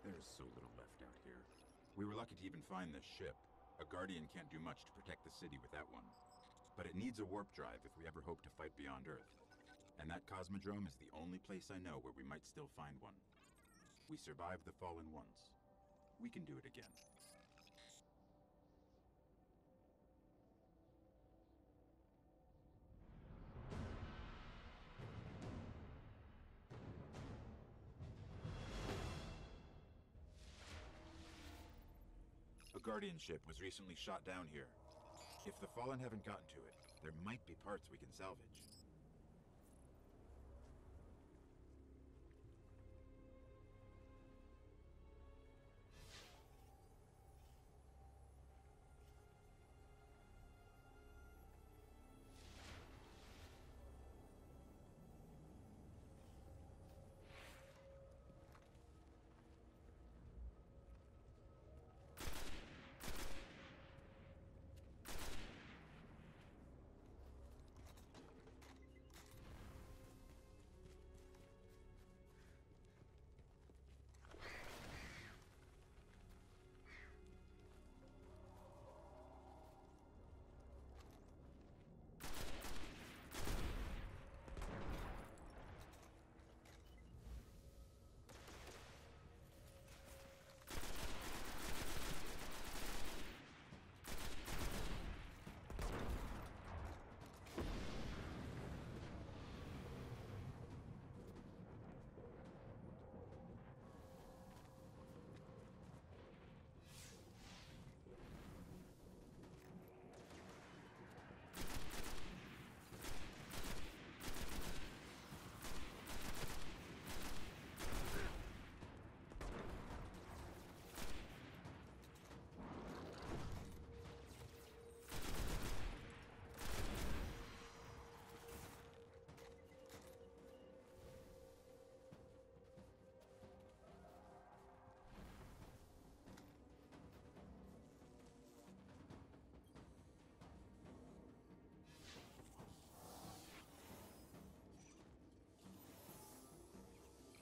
There's so little left out here. We were lucky to even find this ship. A Guardian can't do much to protect the city with that one. But it needs a warp drive if we ever hope to fight beyond Earth. And that Cosmodrome is the only place I know where we might still find one. We survived the Fallen once. We can do it again. A Guardian ship was recently shot down here. If the Fallen haven't gotten to it, there might be parts we can salvage.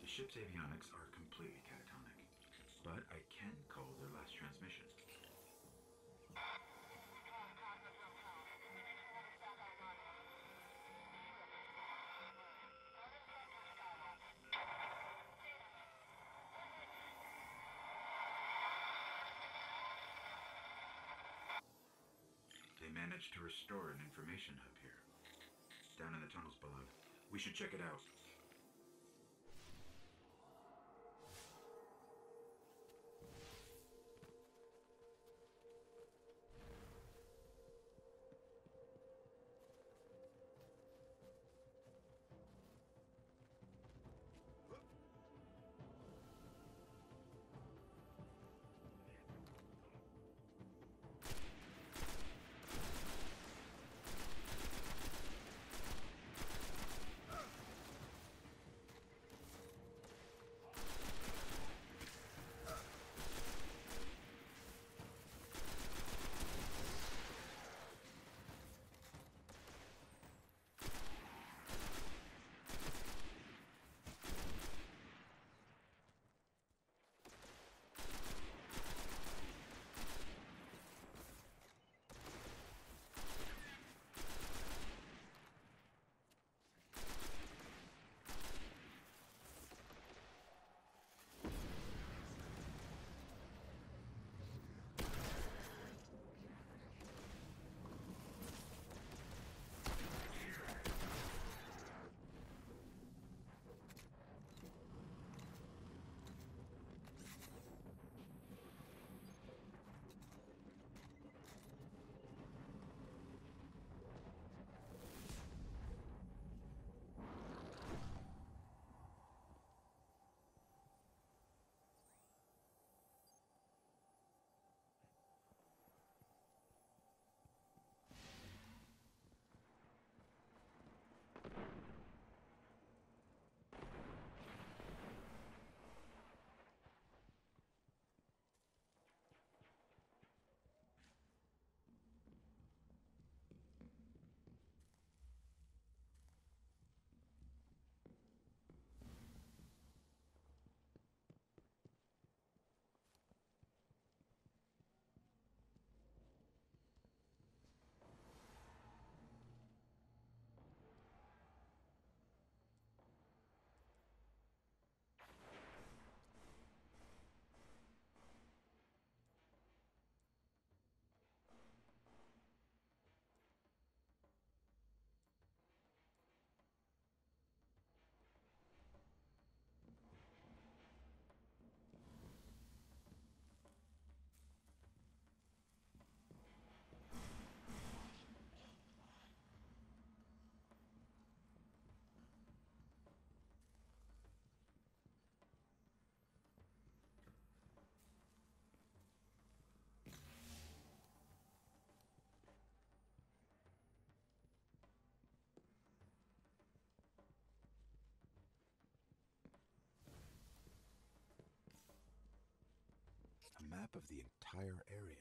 The ship's avionics are completely catatonic, but I can call their last transmission. They managed to restore an information hub here, down in the tunnels below. We should check it out. map of the entire area.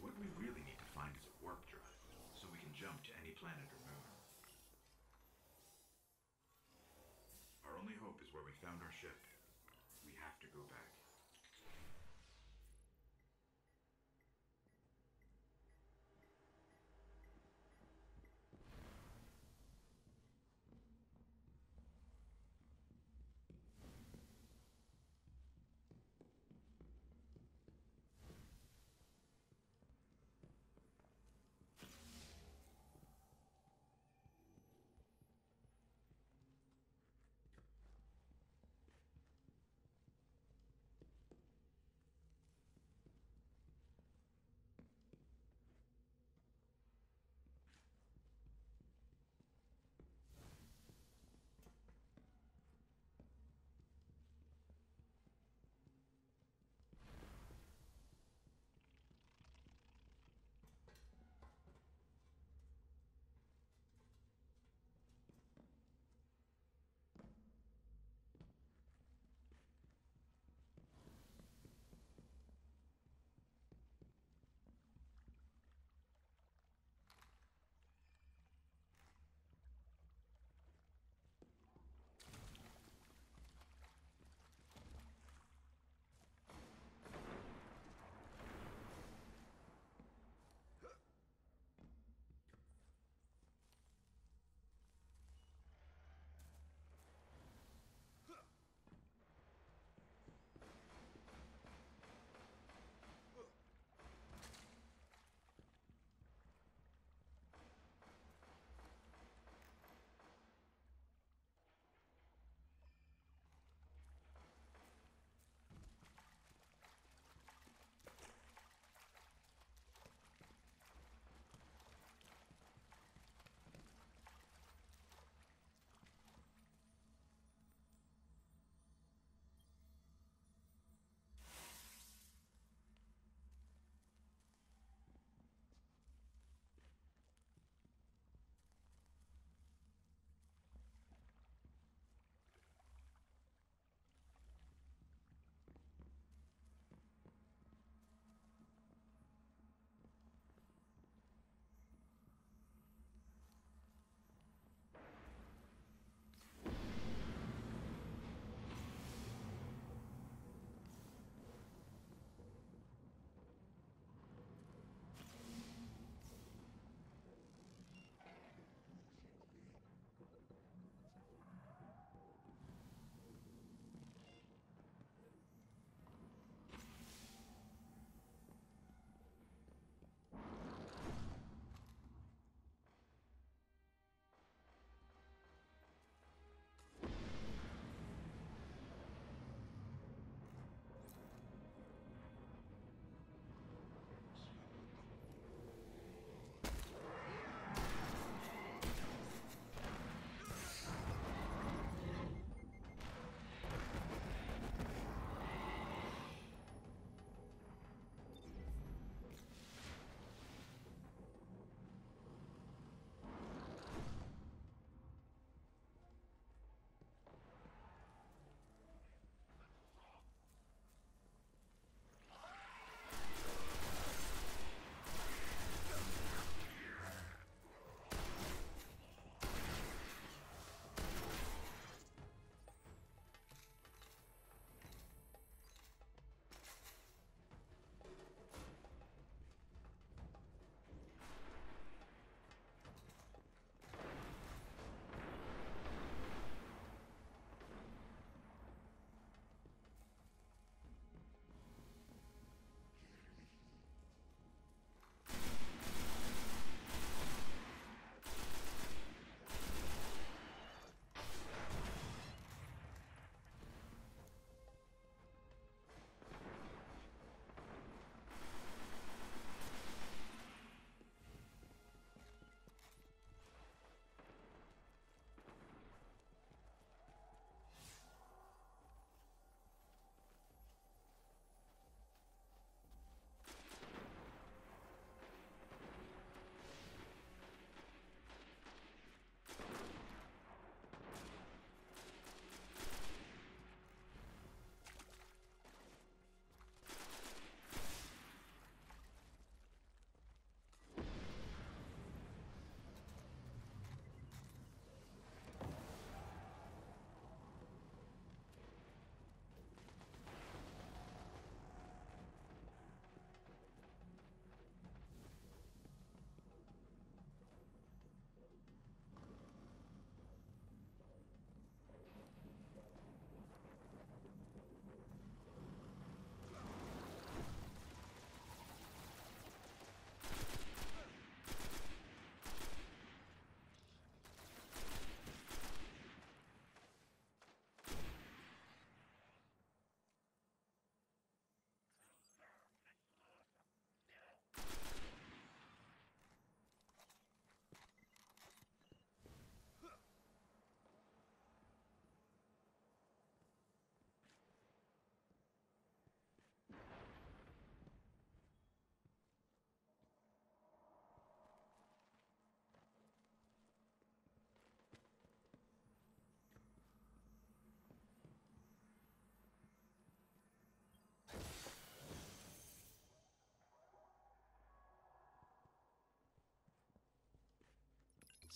What we really need to find is a warp drive, so we can jump to any planet or moon. Our only hope is where we found our ship. We have to go back.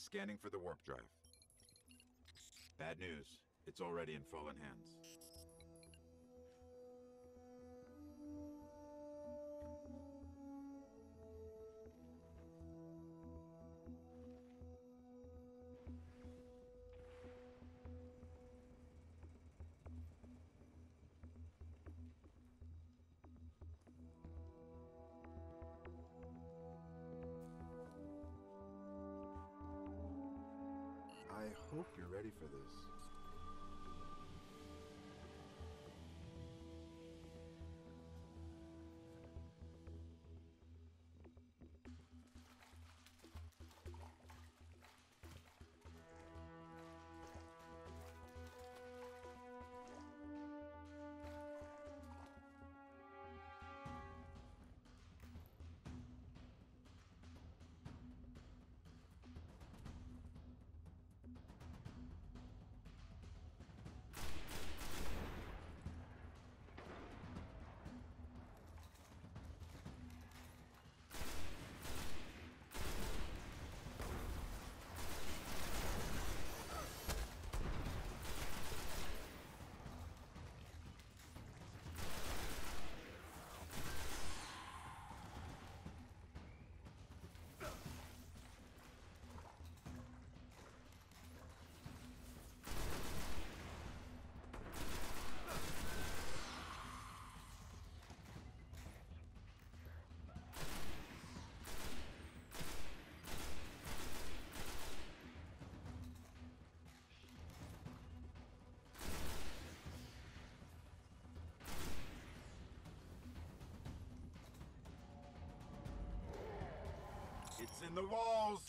Scanning for the warp drive. Bad news. It's already in Fallen hands. I hope you're ready for this. It's in the walls!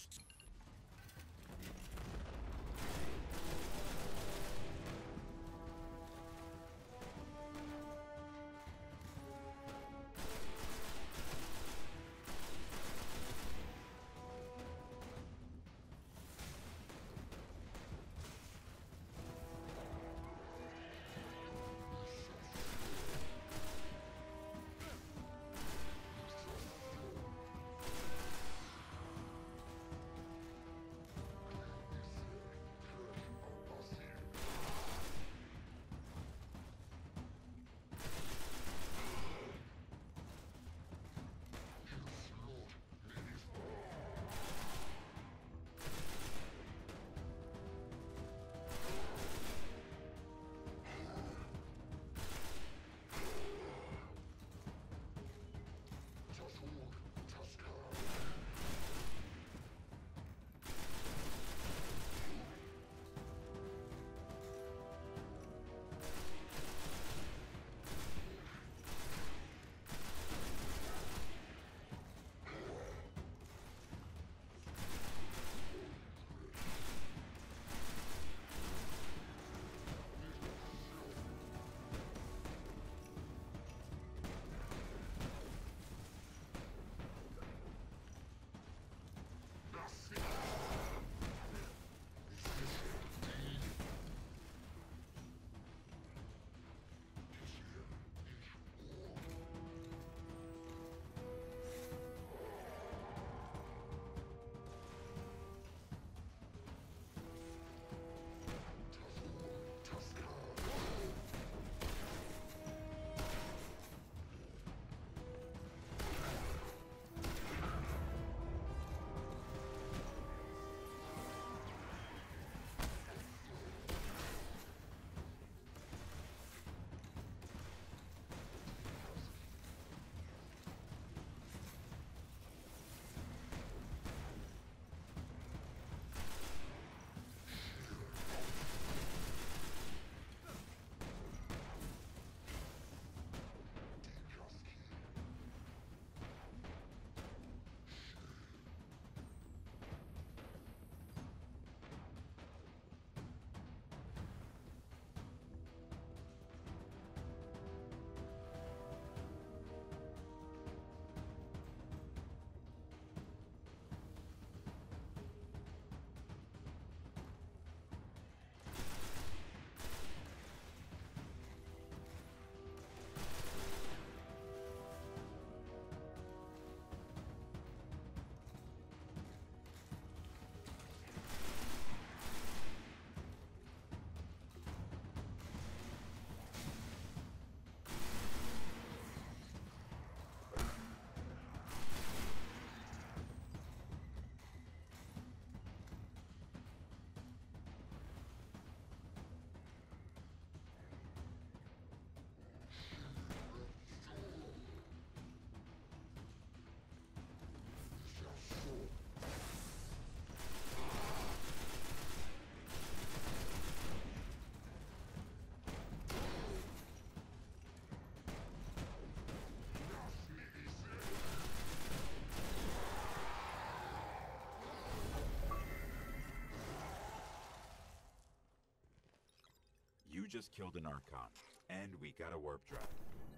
just killed an Archon, and we got a warp drive.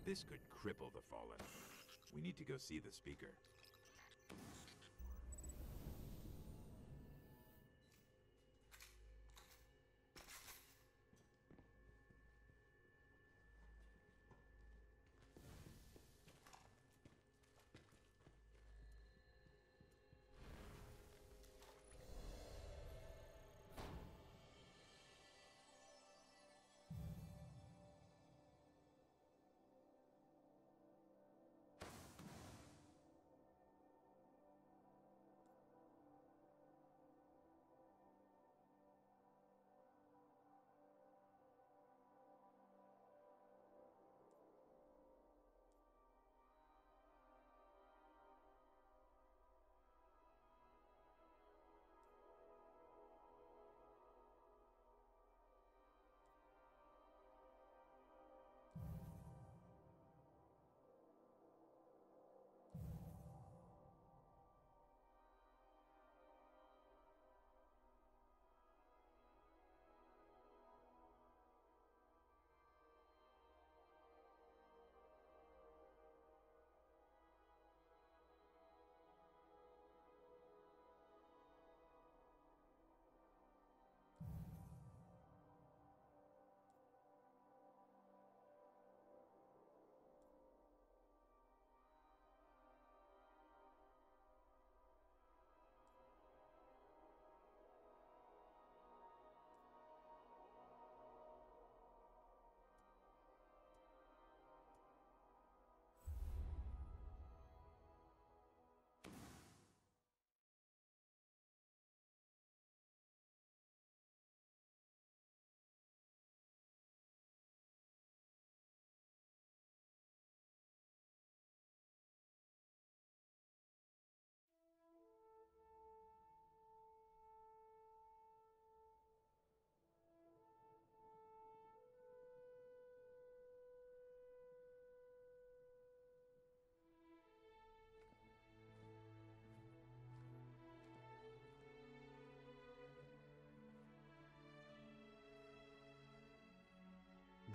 This could cripple the Fallen. We need to go see the Speaker.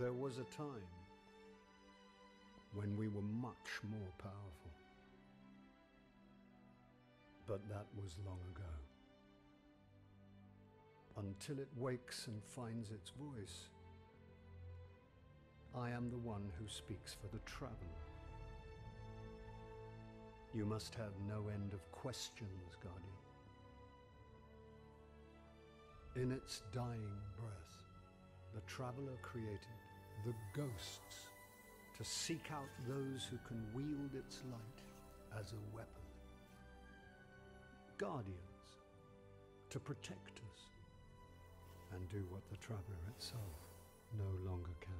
There was a time when we were much more powerful, but that was long ago. Until it wakes and finds its voice, I am the one who speaks for the Traveler. You must have no end of questions, Guardian. In its dying breath, the Traveler created the ghosts to seek out those who can wield its light as a weapon. Guardians to protect us and do what the Traveler itself no longer can.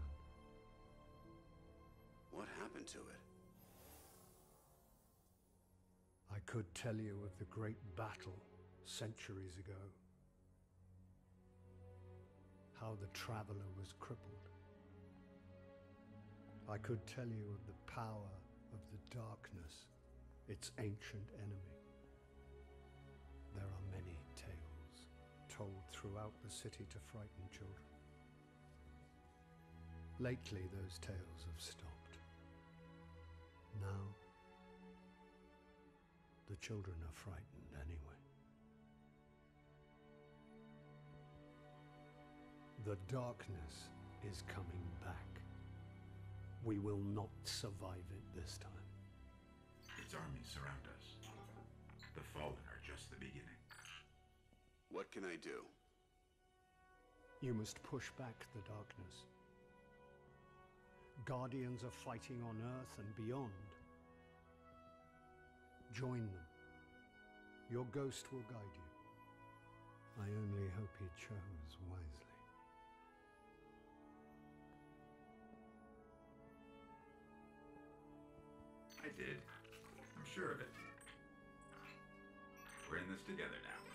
What happened to it? I could tell you of the great battle centuries ago. How the Traveler was crippled. I could tell you of the power of the darkness, its ancient enemy. There are many tales told throughout the city to frighten children. Lately, those tales have stopped. Now, the children are frightened anyway. The darkness is coming back. We will not survive it this time. Its armies surround us. The Fallen are just the beginning. What can I do? You must push back the darkness. Guardians are fighting on Earth and beyond. Join them. Your ghost will guide you. I only hope he chose wisely. I did. I'm sure of it. We're in this together now.